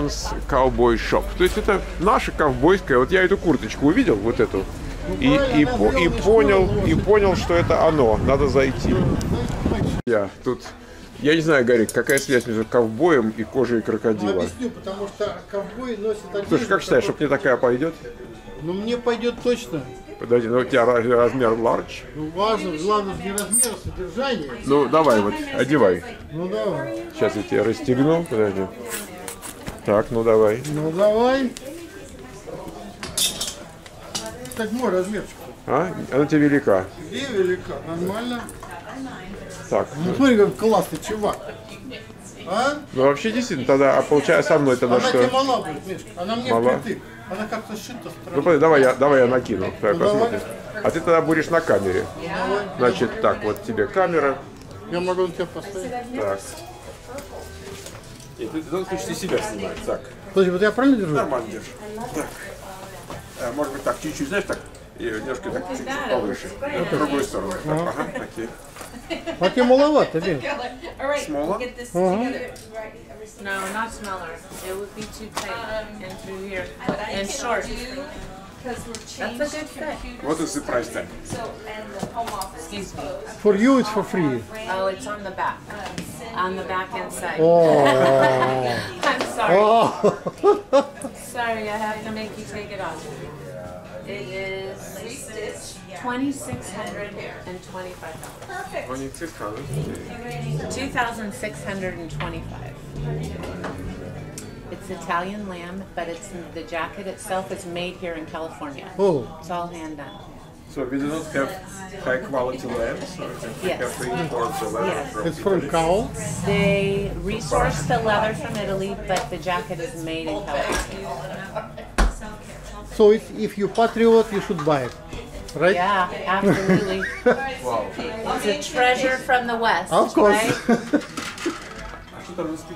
Burns cowboy shop. То есть это наша ковбойская. Вот я эту курточку увидел, вот эту, и понял, что это оно. Надо зайти. Я не знаю, Гарик, какая связь между ковбоем и кожей крокодила? Ну, объясню, потому что ковбой носит одежду. Слушай, как считаешь, чтобы мне такая пойдет? Ну, мне пойдет точно. Подожди, ну у тебя размер large? Ну, важно, главное не размер, а содержание. Ну, давай вот, одевай. Ну, давай. Сейчас я тебя расстегну, подожди. Так, ну давай. Ну, давай. Так, мой размерчик. А? Она тебе велика. Тебе велика, нормально. Так. Ну смотри, как классный чувак. А? Ну вообще действительно, тогда, а получая со мной тогда она что? Она тебе мала, говорит, Мишка. Она мне впритык. Она как-то шито странно. Ну давай я накину. Ну, давай. А ты тогда будешь на камере. Давай. Значит, так, вот тебе камера. Я могу на тебя поставить. Так. И ты в данном случае себя снимаешь. Так. Подожди, вот я правильно держу? Нормально держишь. Так. А, может быть так, чуть-чуть, знаешь, так? И немножко так чуть-чуть повыше. В другую сторону. Ага, такие. А тебе маловато, Вин. Смола? Вот это за price tag. For you it's for free. Oh, it's on the back. On the back inside. I'm sorry. Sorry, I have to make you take it off. It is $2,625. Perfect. $2,625. It's Italian lamb, but it's the jacket itself is made here in California. Oh, it's all hand done. So we do not have high quality lambs. Yes. Yes. It's from cow. They resource the leather from Italy, but the jacket is made in California. So if you patriot, you should buy it, right? Yeah, absolutely. Wow. It's a treasure from the West, of course. Right?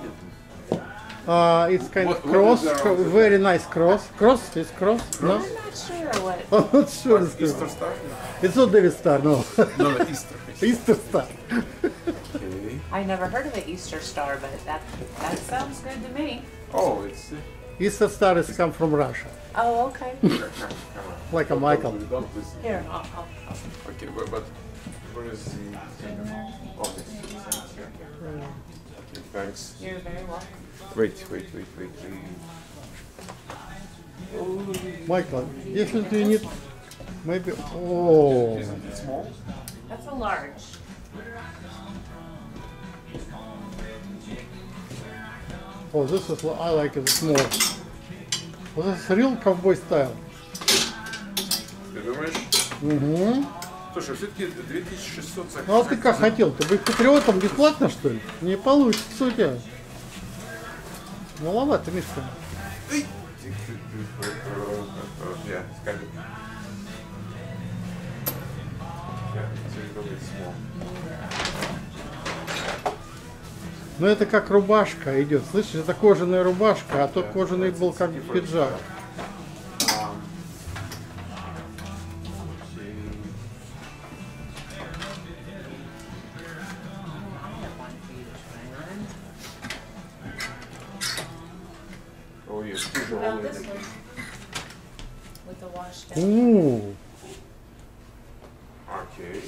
It's kind of cross, very nice cross. Cross? It's cross? No? I'm not sure what it is. I'm not sure. It's Easter Star? It's not David Star, no. No, Easter. Easter Star. Okay. I never heard of an Easter Star, but that sounds good to me. Oh, it's... Easter Star has come from Russia. Oh, okay. Like a Michael. Here, I'll. Okay, but where is the... Oh, thanks. You're very welcome. Wait. Michael, если ты не... Maybe... Oh. Isn't it small? That's a large. Oh, this is, I like it more. Oh, this is real cowboy style. Ты думаешь? Угу. Слушай, все-таки 2600 за... Ну а ты как хотел? Ты быть патриотом бесплатно, что ли? Не получится у тебя. Маловато, Мишка. Эй! Но это как рубашка идет, слышишь, это кожаная рубашка, а то кожаный был как пиджак.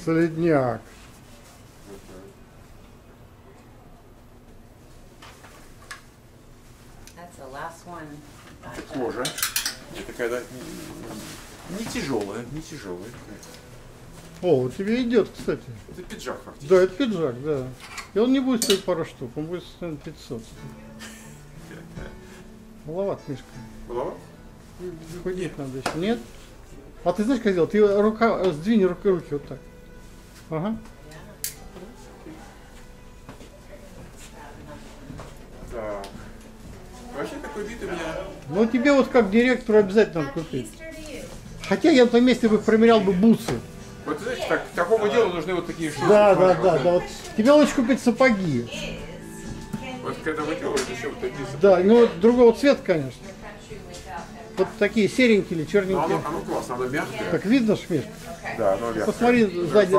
Солидняк. Это кожа. Это когда не тяжелая. О, у тебя идет, кстати. Это пиджак фактически. Да, это пиджак, да. И он не будет стоить пару штук, он будет стоить 500. Маловат, Мишка. Маловат? Худеть надо еще. Нет? А ты знаешь, как делать? Ты сдвинь руки вот так. Ага. Так. Вообще такой вид у меня. Ну тебе вот как директору обязательно надо купить. Хотя я на твоем месте бы примерял бы бутсы. Вот знаешь, так, такому делу нужны вот такие штуки. Да. Вот. Тебе лучше купить сапоги. Вот когда вы делаете еще вот такие сапоги. Да, ну другого цвета, конечно. Вот такие серенькие или черненькие. Оно классно, оно мягкое. Так видно, Шмиш? Да, оно мягкое. Посмотри сзади.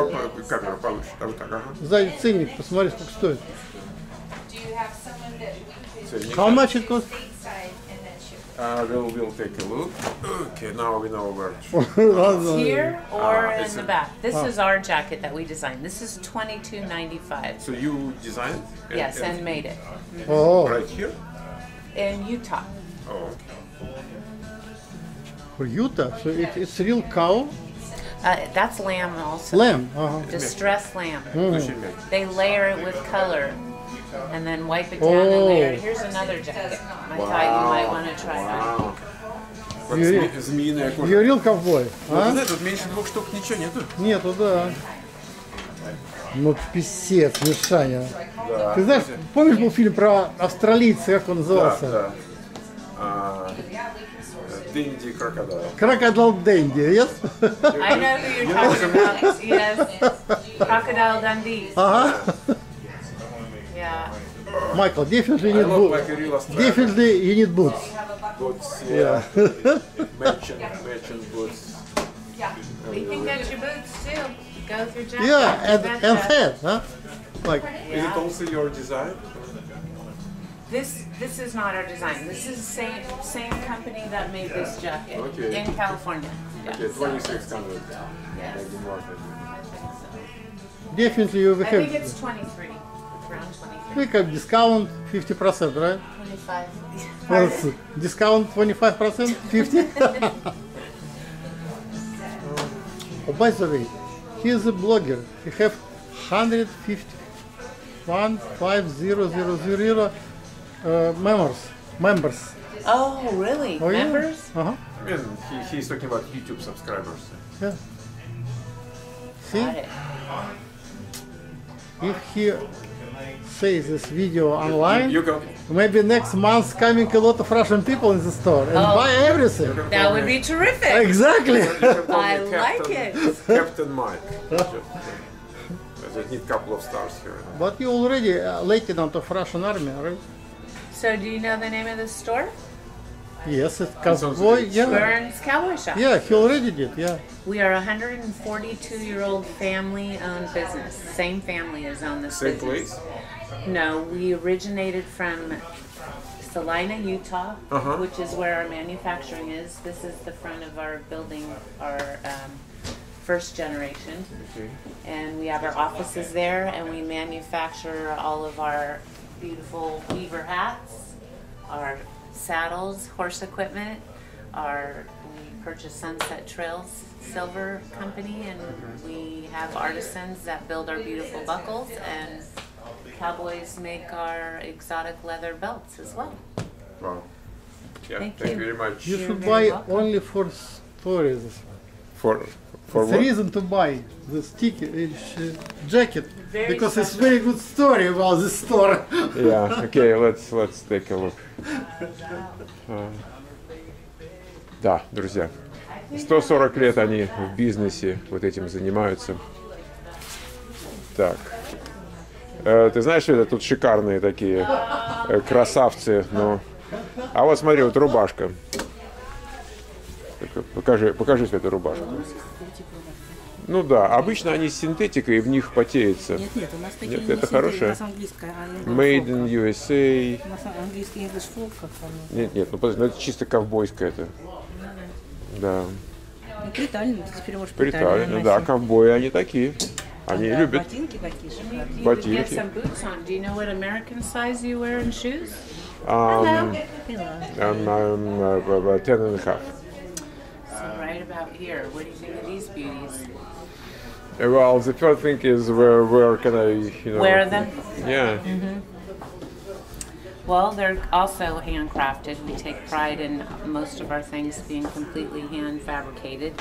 Камера получше. А вот так, ага. Сзади ценник, посмотри, сколько стоит. How much it costs? Then we'll take a look. Okay, now we know where. It's here or in the back. This is our jacket that we designed. This is $22.95. So you designed it? And, yes, and made it. Mm-hmm. Oh, right here? In Utah. Oh, okay. For Utah, so it's real cow. That's lamb also. Lamb, distressed lamb. Mm. They layer it with color, and then wipe it down and layer it. Here's another jacket. I thought you might want to try that. You're real cowboy. Тут меньше двух штук ничего нету. Нету, да. Ну писец, Мишаня. Ты знаешь, помнишь был фильм про австралийца, как он назывался? Dundee crocodile. Crocodile Dundee, yes? I know who you're talking about, yes. Crocodile Dundee. Uh-huh. Yeah. Michael, definitely you need boots. Definitely you need boots. Boots, yeah. Merchant boots. Yeah. We can get your boots too. Go through jacket. Yeah, and head, huh? Like, is it also your design? This is not our design. This is the same company that made this jacket in California. Yeah, okay, 2600. Yes. Definitely you have. I think it's 23. It's around 23. We have discount 50%, right? 25. Well, discount 25%, 50. Oh, by the way, he is a blogger. He have 150,000 members. Oh, really? Oh, yeah. Members? Uh-huh. I mean, he's talking about YouTube subscribers. Yeah. See? If he says this video online, maybe next month coming a lot of Russian people in the store and buy everything. That would be terrific. Exactly. I like it. Captain Mike. I need a couple of stars here. But you already lieutenant of Russian army, right? So do you know the name of the store? Yes, it's Cowboy. Yeah. Burns Cowboy Shop. Yeah, he already did. Yeah. We are a 142-year-old family-owned business. Same family has owned this business. Same place? No, we originated from Salina, Utah, which is where our manufacturing is. This is the front of our building. Our first generation, and we have our offices there, and we manufacture all of our beautiful beaver hats, our saddles, horse equipment. We purchase Sunset Trails Silver Company, and we have artisans that build our beautiful buckles, and cowboys make our exotic leather belts as well. Wow! Yeah, thank you very much. You should buy only for stories. For the reason to buy this jacket because it's very good story about this store. Yeah. Okay. Let's take a look. Да, друзья, 140 лет они в бизнесе вот этим занимаются. Так. Ты знаешь, это тут шикарные такие красавцы, но. А вот смотри, вот рубашка. Покажи эту рубашку. Ну да, обычно они с синтетикой, и в них потеется. Нет, у нас такие не хорошая. Made in USA. У нас английский English folk, как оно. Нет, ну подожди, это чисто ковбойское это. Да. Ну, притально, ты теперь можешь притально. Да, ковбои они такие. Они любят. Ботинки такие же. Ботинки. 10.5. Right about here. What do you think of these beauties? Well, the first thing is where can I, wear them? Yeah. Well, they're also handcrafted. We take pride in most of our things being completely hand fabricated.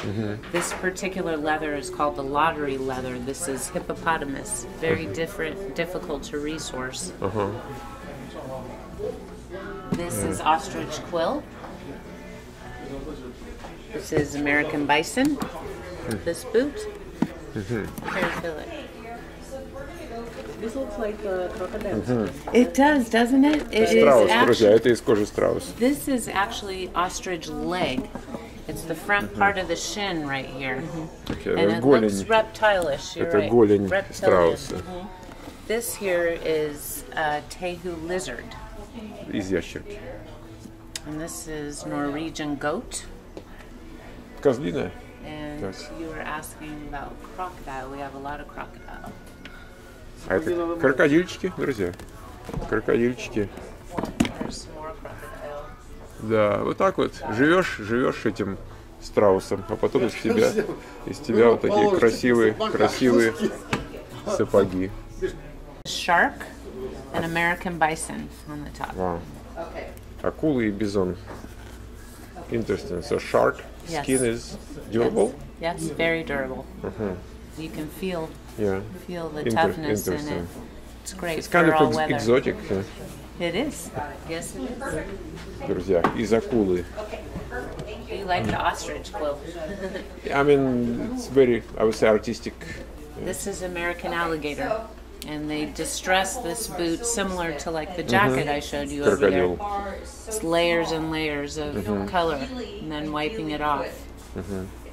This particular leather is called the lottery leather. This is hippopotamus. Very difficult to resource. This is ostrich quill. This is American bison. This boot. This looks like a crocodile. It does, doesn't it? This is actually ostrich leg. It's the front part of the shin right here. And it looks reptilish. You're right. Reptilish. This here is a Tehu lizard. And this is Norwegian goat. Козлиная. And you were asking about crocodile. We have a lot of crocodile. А это крокодильчики, друзья. Крокодильчики. Да, вот так вот живешь этим страусом, а потом из тебя вот такие красивые сапоги. Shark and American bison on the top. Wow. Okay. Акулы и бизон. Interesting. So shark skin is durable? Yes, very durable. You can feel the toughness in it. It's great. It's kind of exotic. It is. Yes, it is. Друзья, из акулы. You like the ostrich quill? I mean, it's very, I would say, artistic. This is American alligator, and they distress this boot similar to like the jacket I showed you over there. It's layers and layers of color, and then wiping it off.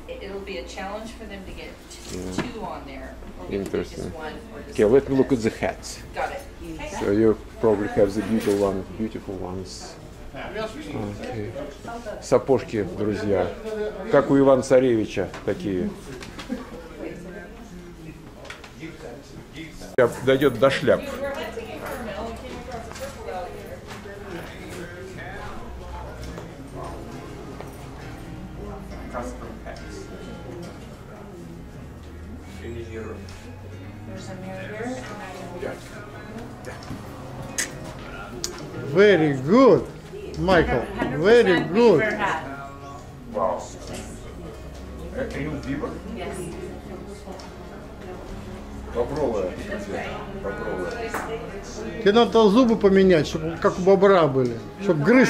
It'll be a challenge for them to get two on there. Interesting. Okay, let me look at the hats. Got it. So you probably have the beautiful ones. Okay. Сапожки, друзья, как у Ивана Царевича такие. Дойдет до шляп. Very good, Michael. Very good. Wow. Are you beaver? Yes. Бобровая. Тебе надо зубы поменять, чтобы как у бобра были, чтобы грыз.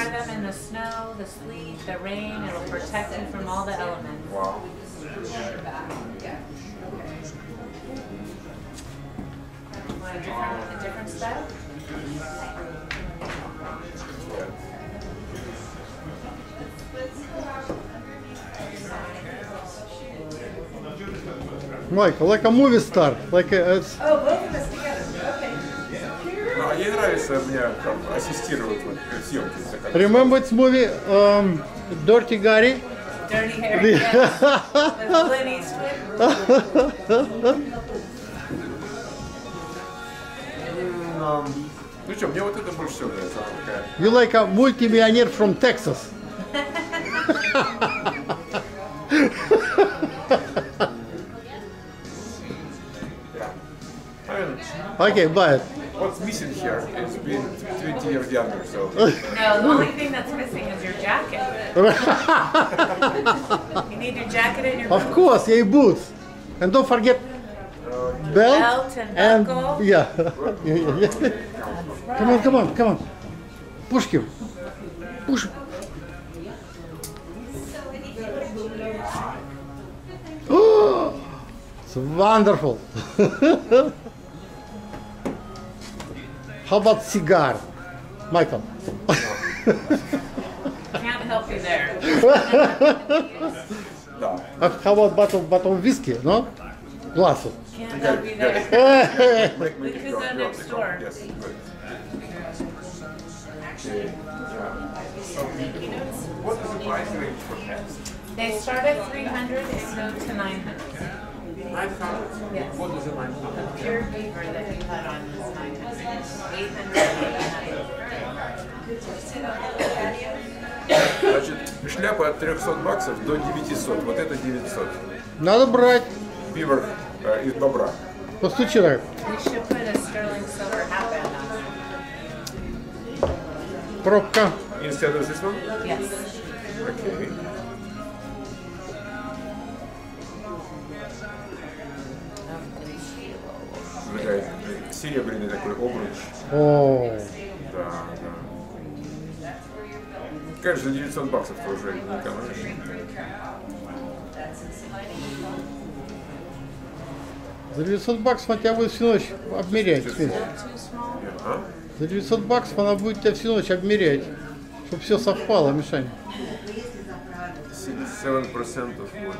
Michael, like a movie star, like a... Oh, both of us together. Okay. Мне нравится, меня там ассистировать в съемке. Remember this movie, Dirty Harry? Dirty Harry, yes. With Clint Eastwood. Ну что, мне вот это больше всего нравится. You like a multi-millionaire from Texas. Okay, but what's missing here? It's been 20 years younger, so. No, the only thing that's missing is your jacket. You need your jacket and your boots. Of course, your boots, and don't forget belt and buckle. Yeah. Come on, come on, come on. Push him. Push. Oh, it's wonderful. How about cigar, Michael? Can't help you there. How about bottle of whiskey? No, glasses. Can't help you there. We could go next door. Actually, what is the price range for pets? They start at $300 and go to $900. Yes. What is it like? The pure beaver that you had on was 900. Значит, шляпа от $300 до 900. Вот это 900. Надо брать. Бивер из бобра. Постучи так. Пробка. Instead of this one? Yes. Okay. Серебряный такой обруч. О. Да. Конечно, $900 тоже не экономишь. За $900 она тебя будет всю ночь обмерять. За $900 она будет тебя всю ночь обмерять, чтобы все совпало, Мишань. 7% of what?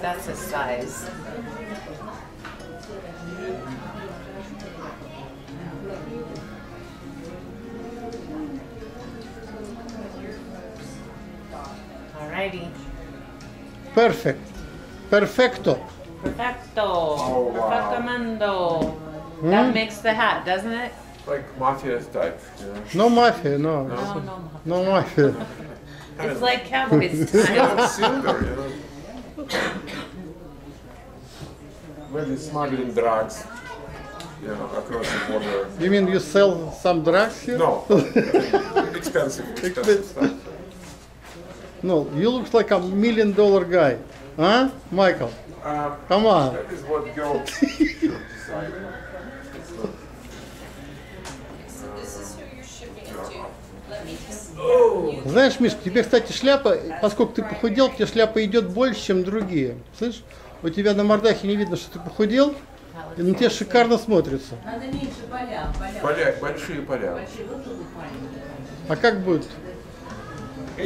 That's a size. 190. Perfect. Perfecto. Perfecto. Oh, wow. Perfectamando. Mm. That makes the hat, doesn't it? Like mafia type. Yeah. No mafia, no. No, no mafia. No mafia. It's like cowboys. Silver, you know. When they're smuggling drugs, you know, across the border. You mean you sell some drugs here? No. Expensive stuff. No, you look like a $1 million guy. Huh? Michael? Come on. That is what girls should decide. Знаешь, Миш, тебе, кстати, шляпа, поскольку ты похудел, тебе шляпа идет больше, чем другие. Слышишь? У тебя на мордахе не видно, что ты похудел, и на тебя шикарно смотрится. Надо меньше поля. Большие поля. А как будет? On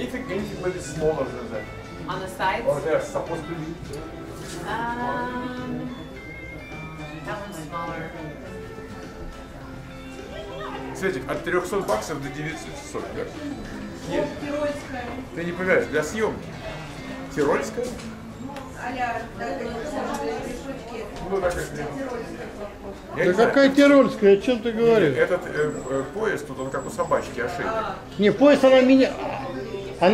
the sides? Oh, they're supposed to be. That one's smaller. Светик, от 300 баксов до 900, да? Нет. Ты не понимаешь, для съемки. Тирольская? Ну, так как да какая тирольская, о чем ты говоришь? Этот пояс тут, он как у собачки, ошейник. Не, пояс она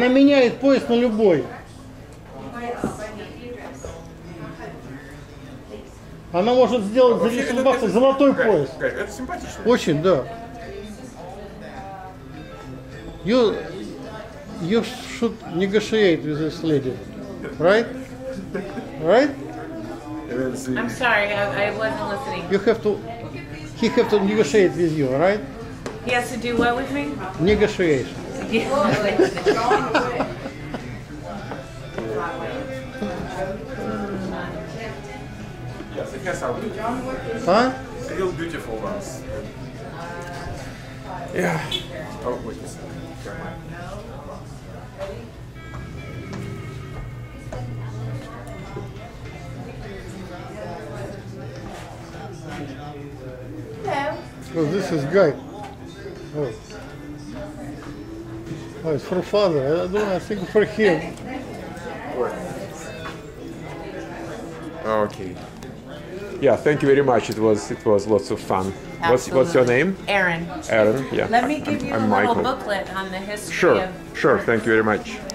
меняет пояс на любой. Она может сделать за 10 баксов золотой пояс. Это симпатично. Очень, да. You should negotiate with this lady, right? Right? I'm sorry, I wasn't listening. You have to, he have to negotiate with you, right? He has to do what with me? Negotiation. Huh? Real beautiful ones. Yeah. Oh, wait a second. Hello. Oh, this is Guy. Oh. Oh, it's for father. I don't. I think for him. Okay. Yeah, thank you very much. It was lots of fun. What's your name? Aaron. Aaron. Yeah. Let me give you a little booklet on the history. Sure. Thank you very much.